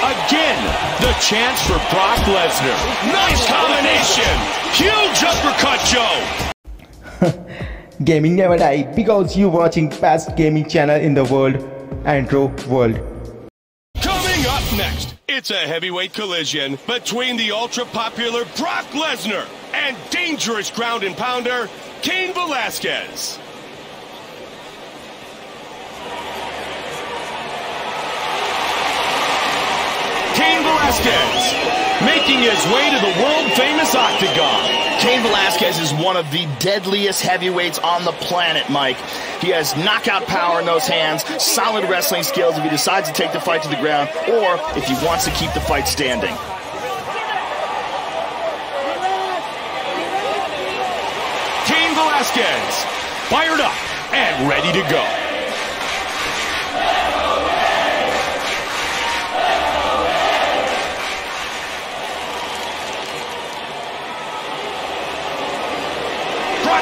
Again, the chance for Brock Lesnar. Nice combination. Huge uppercut, Joe. Gaming never die because you're watching best gaming channel in the world, Andro World. Coming up next, it's a heavyweight collision between the ultra-popular Brock Lesnar and dangerous ground and pounder Cain Velasquez. Cain Velasquez, making his way to the world-famous octagon. Cain Velasquez is one of the deadliest heavyweights on the planet, Mike. He has knockout power in those hands, solid wrestling skills if he decides to take the fight to the ground, or if he wants to keep the fight standing. Cain Velasquez, fired up and ready to go.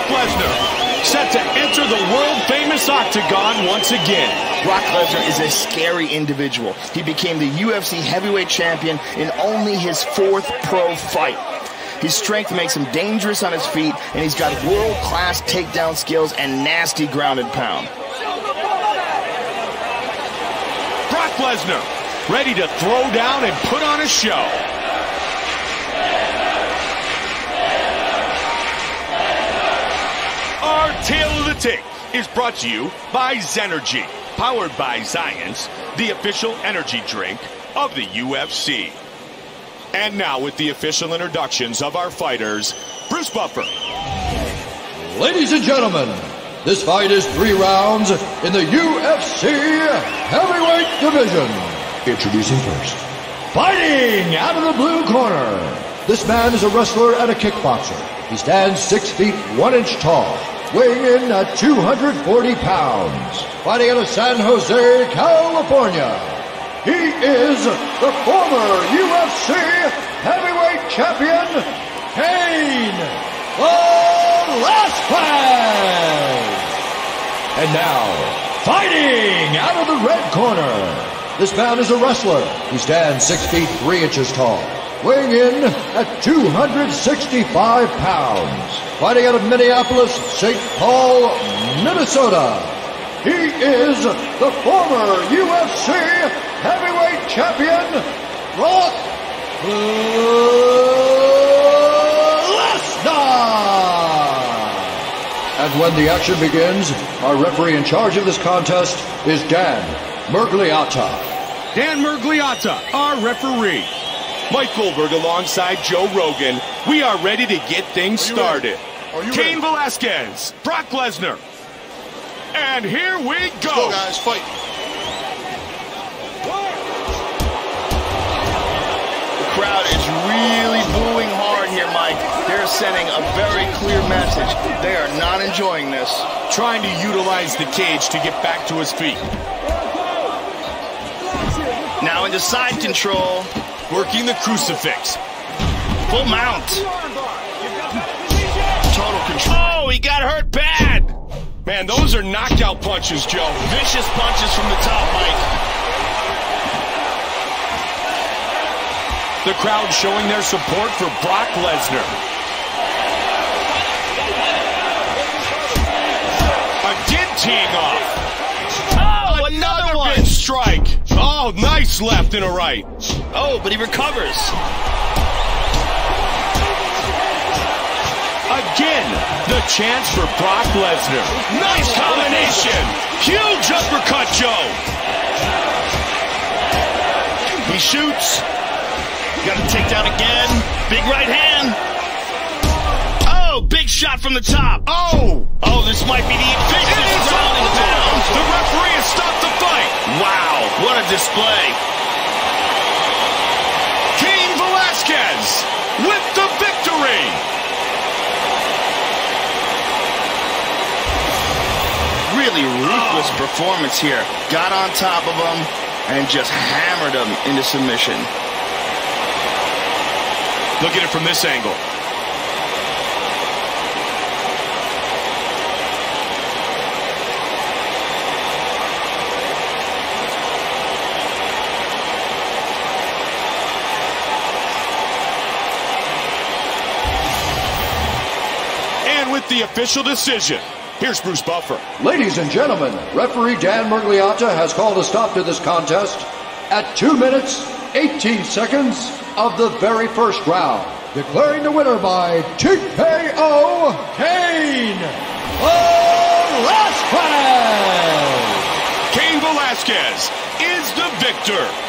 Lesnar set to enter the world-famous octagon once again. Brock Lesnar is a scary individual. He became the UFC heavyweight champion in only his 4th pro fight. His strength makes him dangerous on his feet, and he's got world-class takedown skills and nasty ground and pound. Brock Lesnar ready to throw down and put on a show. Tale of the Tape is brought to you by Zenergy, powered by Zyance, the official energy drink of the UFC. And now with the official introductions of our fighters, Bruce Buffer. Ladies and gentlemen, this fight is 3 rounds in the UFC heavyweight division. Introducing first, fighting out of the blue corner. This man is a wrestler and a kickboxer. He stands 6 feet 1 inch tall, weighing in at 240 pounds, fighting out of San Jose, California. He is the former UFC heavyweight champion, Cain Velasquez. And now, fighting out of the red corner, this man is a wrestler. He stands 6 feet 3 inches tall, weighing in at 265 pounds, fighting out of Minneapolis, St. Paul, Minnesota. He is the former UFC heavyweight champion, Brock Lesnar. And when the action begins, our referee in charge of this contest is Dan Miragliotta. Dan Miragliotta, our referee. Mike Goldberg alongside Joe Rogan. We are ready to get things started. Cain Velasquez, Brock Lesnar. And here we go. Let's go, guys, fight. The crowd is really booing hard here, Mike. They're sending a very clear message. They are not enjoying this. Trying to utilize the cage to get back to his feet. Now into side control. Working the crucifix. Full mount. Total control. Oh, he got hurt bad. Man, those are knockout punches, Joe. Vicious punches from the top, Mike. The crowd showing their support for Brock Lesnar. Again teeing off. Oh, another one. Big strike. Oh, nice left and a right. Oh, but he recovers. Again, the chance for Brock Lesnar. Nice combination. Huge uppercut, Joe. He shoots. Got him taken down again. Big right hand. Oh, big shot from the top. Oh. Oh, this might be the efficient rounding down. The referee has stopped the fight. Wow, what a display. With the victory. Really ruthless performance here. Got on top of him and just hammered him into submission. Look at it from this angle. with the official decision. Here's Bruce Buffer. Ladies and gentlemen, referee Dan Miragliotta has called a stop to this contest at 2 minutes, 18 seconds of the very first round, declaring the winner by TKO, Cain Velasquez. Cain Velasquez is the victor.